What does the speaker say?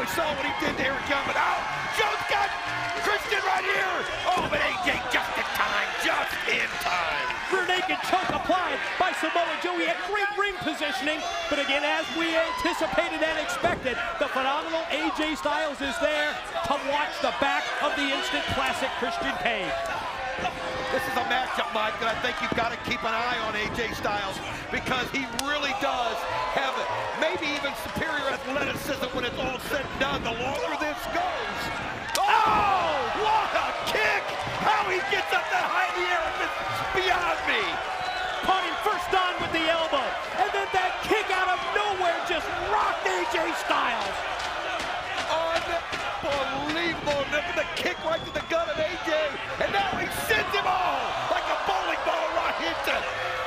We saw what he did to Eric Young, but oh, Joe's got Christian right here. Oh, but AJ just in time, just in time. Rear naked choke applied by Samoa Joe. He had great ring positioning, but again, as we anticipated and expected, the phenomenal AJ Styles is there to watch the back of the instant classic Christian Cage. This is a matchup, Mike, that I think you've got to keep an eye on AJ Styles, because he really does have maybe even superior athleticism when it's all said and done. The longer this goes. Oh, what a kick! How he gets up that high in the air is beyond me. Punting first on with the elbow, and then that kick out of nowhere just rocked AJ Styles. Unbelievable. The kick right to the gut of AJ, and now he sends him off.